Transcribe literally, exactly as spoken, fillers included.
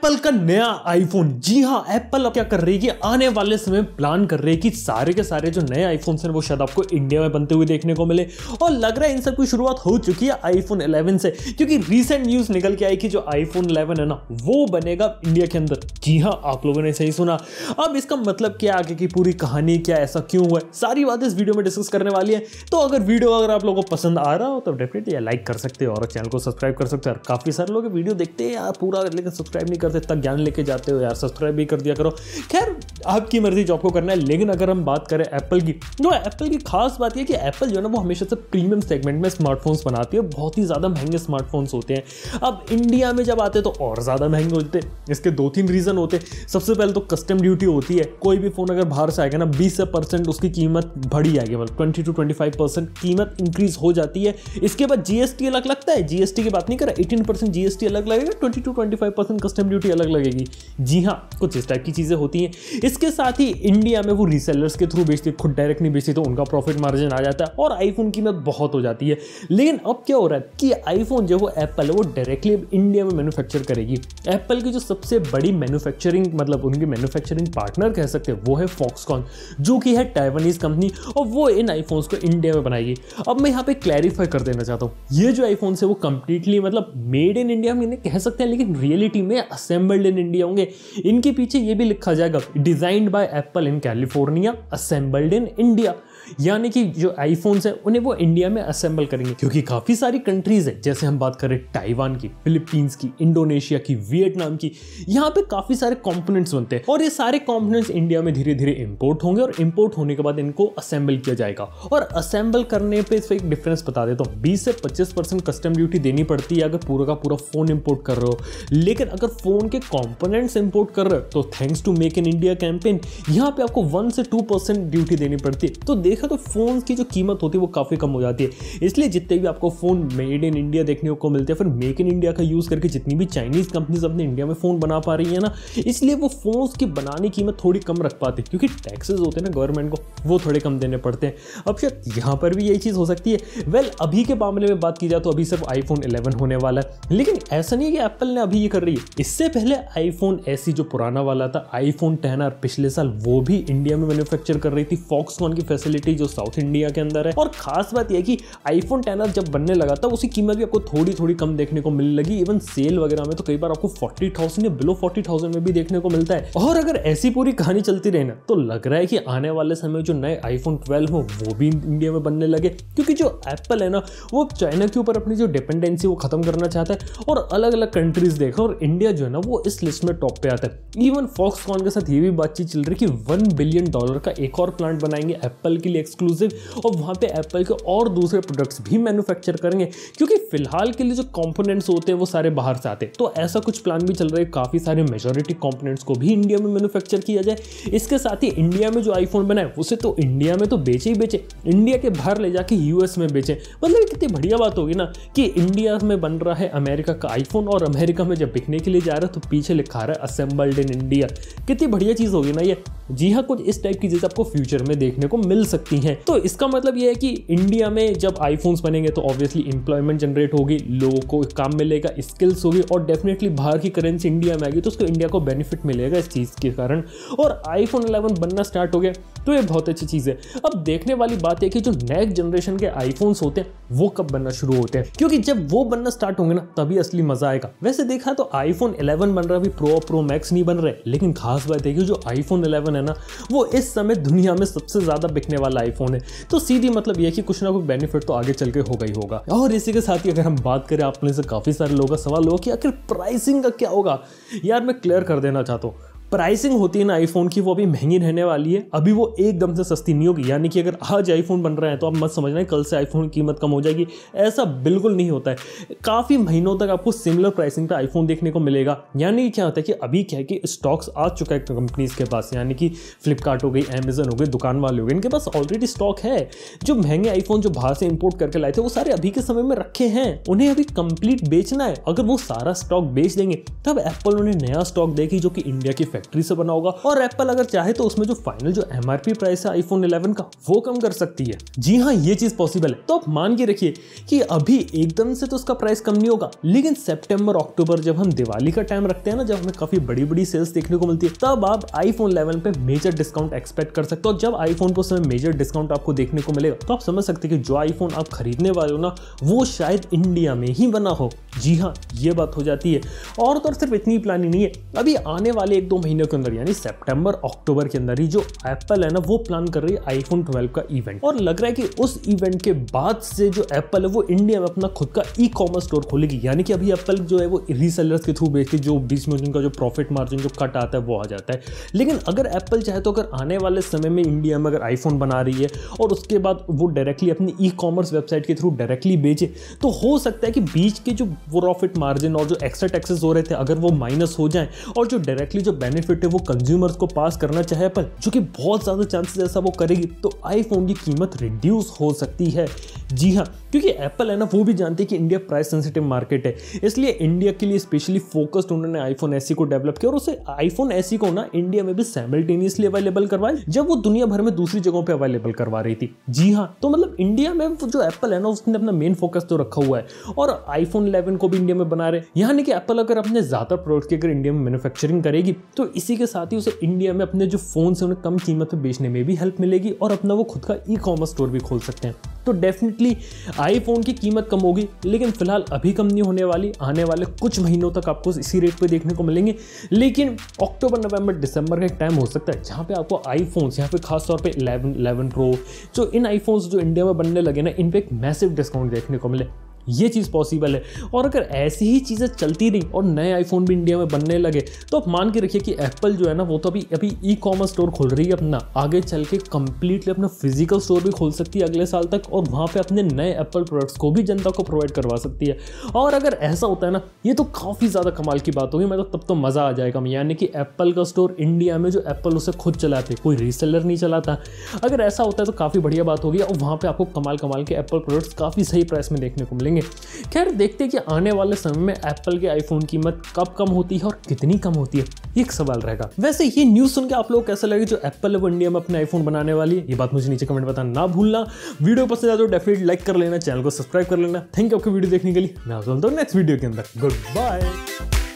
Apple का नया iPhone. जी हाँ, एप्पल अब क्या कर रही है कि आने वाले समय प्लान कर रही है कि सारे के सारे जो नए आईफोन हैं वो शायद आपको इंडिया में बनते हुए देखने को मिले। और लग रहा है इन सब की शुरुआत हो चुकी है आईफोन इलेवन से, क्योंकि रिसेंट न्यूज निकल के आई कि जो आईफोन इलेवन है ना वो बनेगा इंडिया के अंदर। जी हाँ, आप लोगों ने सही सुना। अब इसका मतलब क्या, आगे की पूरी कहानी क्या, ऐसा क्यों हुआ, सारी बात इस वीडियो में डिस्कस करने वाली है। तो अगर वीडियो अगर आप लोगों को पसंद आ रहा हो तो डेफिनेटली लाइक कर सकते हो और चैनल को सब्सक्राइब कर सकते हो। काफी सारे लोग वीडियो देखते हैं यार पूरा, लेकिन सब्सक्राइब नहीं करते, इतना ज्ञान लेके जाते हो यार, सब्सक्राइब भी कर दिया करो। खैर आपकी मर्जी जो आपको करना है। लेकिन अगर हम बात करें एप्पल की, तो एप्पल की खास बात यह कि एप्पल जो है ना वो हमेशा से प्रीमियम सेगमेंट में स्मार्टफोन्स बनाती है, बहुत ही ज्यादा महंगे स्मार्टफोन्स होते हैं। अब इंडिया में जब आते हैं तो और ज्यादा महंगे होते हैं। इसके दो तीन रीजन होते हैं। सबसे पहले तो कस्टम ड्यूटी होती है। कोई भी फोन अगर बाहर से आएगा ना बीस से परसेंट उसकी कीमत बढ़ी आएगी, मतलब twenty two twenty five percent कीमत इंक्रीज हो जाती है। इसके बाद जीएसटी अलग लगता है, जीएसटी की बात नहीं कर रहा, एटीन परसेंट जीएसटी अलग लगेगा, twenty two twenty five percent custom duty अलग लगेगी। जी हाँ, कुछ इस टाइप की चीजें होती हैं। इसके साथ ही इंडिया में वो रीसेलर्स के थ्रू बेचती है, खुद डायरेक्ट नहीं बेचती, तो उनका प्रॉफिट मार्जिन आ जाता है और आईफोन कीमत बहुत हो जाती है। लेकिन अब क्या हो रहा है कि आईफोन जो वो एप्पल है वो डायरेक्टली इंडिया में मैन्युफैक्चर करेगी। एप्पल की जो सबसे बड़ी मैन्युफैक्चरिंग, मतलब उनकी मैन्युफैक्चरिंग पार्टनर कह सकते हैं, वो है फॉक्सकॉन, जो कि है टाइवानीज कंपनी, और वो इन आईफोन्स को इंडिया में बनाएगी। अब मैं यहाँ पे क्लैरिफाई कर देना चाहता हूँ, ये जो आईफोन है वो कंप्लीटली मतलब मेड इन इंडिया में कह सकते हैं, लेकिन रियलिटी में असेंबल्ड इन इंडिया होंगे। इनके पीछे ये भी लिखा जाएगा designed by Apple in California, assembled in India, यानी कि जो आईफोन्स हैं उन्हें वो इंडिया में असेंबल करेंगे। क्योंकि काफ़ी सारी कंट्रीज़ है, जैसे हम बात करें ताइवान की, फिलीपींस की, इंडोनेशिया की, वियतनाम की, यहाँ पे काफ़ी सारे कंपोनेंट्स बनते हैं और ये सारे कंपोनेंट्स इंडिया में धीरे धीरे इंपोर्ट होंगे और इंपोर्ट होने के बाद इनको असेंबल किया जाएगा। और असेंबल करने पर इसमें एक डिफरेंस बता देता हूँ, बीस से पच्चीस परसेंट कस्टम ड्यूटी देनी पड़ती है अगर पूरा का पूरा फ़ोन इंपोर्ट कर रहे हो। लेकिन अगर फ़ोन के कॉम्पोनेंट्स इंपोर्ट कर रहे हो तो thanks to make in India campaign यहाँ पर आपको वन से टू परसेंट ड्यूटी देनी पड़ती है। तो देखा तो फोन की जो कीमत होती है वो काफी कम हो जाती है। इसलिए जितने भी आपको फोन मेड इन इंडिया देखने को मिलते हैं, फिर मेक इन इंडिया का यूज करके जितनी भी चाइनीज कंपनीज अपने इंडिया में फोन बना पा रही है ना, इसलिए वो फोन की बनाने की कीमत थोड़ी कम रख पाती है, क्योंकि टैक्सेस होते हैं ना गवर्नमेंट को, वो थोड़े कम देने पड़ते हैं। अब शायद यहाँ पर भी यही चीज हो सकती है। वेल, अभी के मामले में बात की जाए तो अभी सिर्फ आईफोन इलेवन होने वाला है, लेकिन ऐसा नहीं है कि एप्पल ने अभी ये कर रही है। इससे पहले आईफोन एसी जो पुराना वाला था, आईफोन टेन आर पिछले साल, वो भी इंडिया में मैन्युफैक्चर कर रही थी फॉक्सकॉन की फैसिलिटी जो साउथ इंडिया के अंदर है। और खास बात यह कि आईफोन टेन आर जब बनने लगा था उसी कीमत भी आपको थोड़ी थोड़ी कम देखने को मिलने लगी। इवन सेल वगैरह में तो कई बार आपको चालीस हज़ार या बिलो चालीस हज़ार में भी देखने को मिलता है। और अगर ऐसी पूरी कहानी चलती रही ना तो लग रहा है कि आने वाले समय जो नए आईफोन ट्वेल्व हो वो भी इंडिया में बनने लगे, क्योंकि जो एप्पल है ना वो चाइना के ऊपर अपनी जो डिपेंडेंसी वो खत्म करना चाहता है। और अलग अलग कंट्रीज देखो और इंडिया जो है ना वो इस लिस्ट में टॉप पे आता है। इवन फॉक्सकॉन के साथ ये भी बातचीत चल रही है कि वन बिलियन डॉलर का एक और प्लांट बनाएंगे एप्पल के लिए एक्सक्लूसिव, और वहाँ पे एप्पल के और दूसरे प्रोडक्ट्स भी मैन्युफैक्चर करेंगे, क्योंकि फिलहाल के लिए जो कंपोनेंट्स होते हैं वो सारे बाहर से आते हैं। तो ऐसा कुछ प्लान भी चल रहा है, काफ़ी सारे मेजॉरिटी कंपोनेंट्स को भी इंडिया में मैन्युफैक्चर किया जाए। इसके साथ ही इंडिया में जो आईफोन बना है उसे तो इंडिया में तो बेचे ही बेचे, इंडिया के बाहर ले जाके यूएस में बेचे। मतलब कितनी बढ़िया बात होगी ना कि इंडिया में बन रहा है अमेरिका का आईफोन और अमेरिका में जब बिकने के लिए जा रहा है तो पीछे लिखा रहा है असेंबल्ड इन इंडिया। कितनी बढ़िया चीज़ होगी ना ये। जी हाँ, कुछ इस टाइप की चीज़ आपको फ्यूचर में देखने को मिल सकती हैं। तो इसका मतलब यह है कि इंडिया में जब आईफोन्स बनेंगे तो ऑब्वियसली एम्प्लॉयमेंट जनरेट होगी, लोगों को काम मिलेगा, स्किल्स होगी, और डेफिनेटली बाहर की करेंसी इंडिया में आएगी तो उसको इंडिया को बेनिफिट मिलेगा इस चीज़ के कारण। और आईफोन इलेवन बनना स्टार्ट हो गया तो ये बहुत अच्छी चीज़ है। अब देखने वाली बात है कि जो नेक्स्ट जनरेशन के आईफोन्स होते हैं वो कब बनना शुरू होते हैं, क्योंकि जब वो बनना स्टार्ट होंगे ना तभी असली मजा आएगा। वैसे देखा तो आईफोन इलेवन बन रहा है, अभी प्रो प्रो मैक्स नहीं बन रहे, लेकिन खास बात है कि जो आईफोन इलेवन है ना वो इस समय दुनिया में सबसे ज्यादा बिकने वाला आईफोन है। तो सीधी मतलब यह कि कुछ ना कुछ बेनिफिट तो आगे चल के होगा ही होगा। और इसी के साथ ही अगर हम बात करें, आप में से काफी सारे लोगों का सवाल हो कि आखिर प्राइसिंग का क्या होगा। यार मैं क्लियर कर देना चाहता हूँ, प्राइसिंग होती है ना आईफोन की वो अभी महंगी रहने वाली है, अभी वो एकदम से सस्ती नहीं होगी। यानी कि अगर आज आईफोन बन रहा है तो आप मत समझना है कल से आईफोन की कीमत कम हो जाएगी, ऐसा बिल्कुल नहीं होता है। काफ़ी महीनों तक आपको सिमिलर प्राइसिंग का आईफोन देखने को मिलेगा। यानी क्या होता है कि अभी क्या है कि स्टॉक्स आ चुका है कंपनीज़ के पास, यानी कि फ्लिपकार्ट हो गई, अमेजन हो गई, दुकान वाले हो गए, इनके पास ऑलरेडी स्टॉक है। जो महंगे आईफोन जो बाहर से इम्पोर्ट करके लाए थे वो सारे अभी के समय में रखे हैं, उन्हें अभी कंप्लीट बेचना है। अगर वो सारा स्टॉक बेच देंगे तब एप्पल उन्हें नया स्टॉक देगी जो कि इंडिया की फैक्ट्री से बना होगा। और एप्पल अगर चाहे तो उसमें जो फाइनल जो एमआरपी प्राइस है आईफोन इलेवन का वो कम कर सकती है। जी हाँ, ये चीज पॉसिबल है। तो आप मान के रखिए कि अभी एकदम से तो उसका प्राइस कम नहीं होगा, लेकिन सितंबर अक्टूबर जब हम दिवाली का टाइम रखते हैं ना, जब हमें काफी बड़ी बड़ी सेल्स देखने को मिलती है, तब आप आईफोन इलेवन पे मेजर डिस्काउंट एक्सपेक्ट कर सकते हो। जब आईफोन पर उसमें मेजर डिस्काउंट आपको देखने को मिलेगा तो आप समझ सकते हैं कि जो आईफोन आप खरीदने वाले हो ना वो शायद इंडिया में ही बना हो। जी हाँ, ये बात हो जाती है। और तो और सिर्फ इतनी प्लानिंग नहीं है, अभी आने वाले एक दो महीने के अंदर यानी सितंबर अक्टूबर के अंदर ही जो एप्पल है ना वो प्लान कर रही है आईफोन ट्वेल्व का इवेंट। और लग रहा है कि उस इवेंट के बाद से जो एप्पल है वो इंडिया में अपना खुद का ई कॉमर्स स्टोर खोलेगी। यानी कि अभी एप्पल जो है वो रीसेलर्स के थ्रू बेचती है, जो बीच में उनका जो प्रॉफिट मार्जिन जो कट आता है वो आ जाता है। लेकिन अगर एप्पल चाहे तो अगर आने वाले समय में इंडिया में अगर आईफोन बना रही है और उसके बाद वो डायरेक्टली अपनी ई कॉमर्स वेबसाइट के थ्रू डायरेक्टली बेचे, तो हो सकता है कि बीच के जो प्रॉफिट मार्जिन और जो एक्स्ट्रा टैक्सेस हो रहे थे अगर वो माइनस हो जाए और जो डायरेक्टली जो बेनिफिट है वो कंज्यूमर्स को पास करना चाहे एप्पल, जो कि बहुत ज्यादा चांसेस ऐसा वो करेगी, तो आईफोन की कीमत रिड्यूस हो सकती है। जी हाँ, क्योंकि एप्पल है ना वो भी जानती है कि इंडिया प्राइस सेंसिटिव मार्केट है, इसलिए इंडिया के लिए स्पेशली फोकस्ड उन्होंने आईफोन एसई को डेवलप किया और उसे आईफोन एसई को ना इंडिया में भी साइमल्टेनियसली अवेलेबल करवाए जब वो दुनिया भर में दूसरी जगहों पे अवेलेबल करवा रही थी। जी हाँ, तो मतलब इंडिया में जो एप्पल है ना उसने अपना मेन फोकस तो रखा हुआ है और आईफोन इलेवन को भी इंडिया में बना रहे। यानी कि एप्पल अगर अपने ज्यादा प्रोडक्ट की अगर इंडिया में मैन्युफैक्चरिंग करेगी तो इसी के साथ ही उसे इंडिया में अपने जो फोन है उन्हें कम कीमत में बेचने में भी हेल्प मिलेगी और अपना वो खुद का ई कॉमर्स स्टोर भी खोल सकते हैं। तो डेफिनेटली आईफोन की कीमत कम होगी, लेकिन फिलहाल अभी कम नहीं होने वाली। आने वाले कुछ महीनों तक आपको इसी रेट पे देखने को मिलेंगे, लेकिन अक्टूबर नवंबर दिसंबर का एक टाइम हो सकता है जहाँ पे आपको आईफोन्स, यहाँ पे खास तौर पे इलेवन, इलेवन प्रो, जो इन आईफोन्स जो इंडिया में बनने लगे ना, इन पे एक मैसिव डिस्काउंट देखने को मिले। ये चीज़ पॉसिबल है। और अगर ऐसी ही चीज़ें चलती रही और नए आईफोन भी इंडिया में बनने लगे तो आप मान के रखिए कि एप्पल जो है ना वो तो अभी अभी ई कॉमर्स स्टोर खोल रही है अपना, आगे चल के कम्प्लीटली अपना फिजिकल स्टोर भी खोल सकती है अगले साल तक और वहाँ पे अपने नए एप्पल प्रोडक्ट्स को भी जनता को प्रोवाइड करवा सकती है। और अगर ऐसा होता है ना, ये तो काफ़ी ज़्यादा कमाल की बात होगी, मतलब तब तो मज़ा आ जाएगा। यानी कि एप्पल का स्टोर इंडिया में जो एप्पल उसे खुद चलाते, कोई रीसेलर नहीं चलाता, अगर ऐसा होता है तो काफ़ी बढ़िया बात होगी और वहाँ पर आपको कमाल कमाल के एप्पल प्रोडक्ट्स काफ़ी सही प्राइस में देखने को मिलेंगे। खैर, देखते हैं कि आने वाले समय में एप्पल के आईफोन कीमत कब कम होती है और कितनी कम होती है, एक सवाल रहेगा। वैसे ये न्यूज़ सुनकर आप लोग कैसा लगे जो एप्पल है वो इंडिया में अपने आईफोन बनाने वाली है, ये बात मुझे नीचे कमेंट बताना ना भूलना। वीडियो पसंद आए तो डेफिनेटली लाइक कर लेना, चैनल को सब्सक्राइब कर लेना। थैंक यू आपकी वीडियो देखने के लिए। मैं आपको मिलता हूं नेक्स्ट वीडियो के अंदर। Good bye.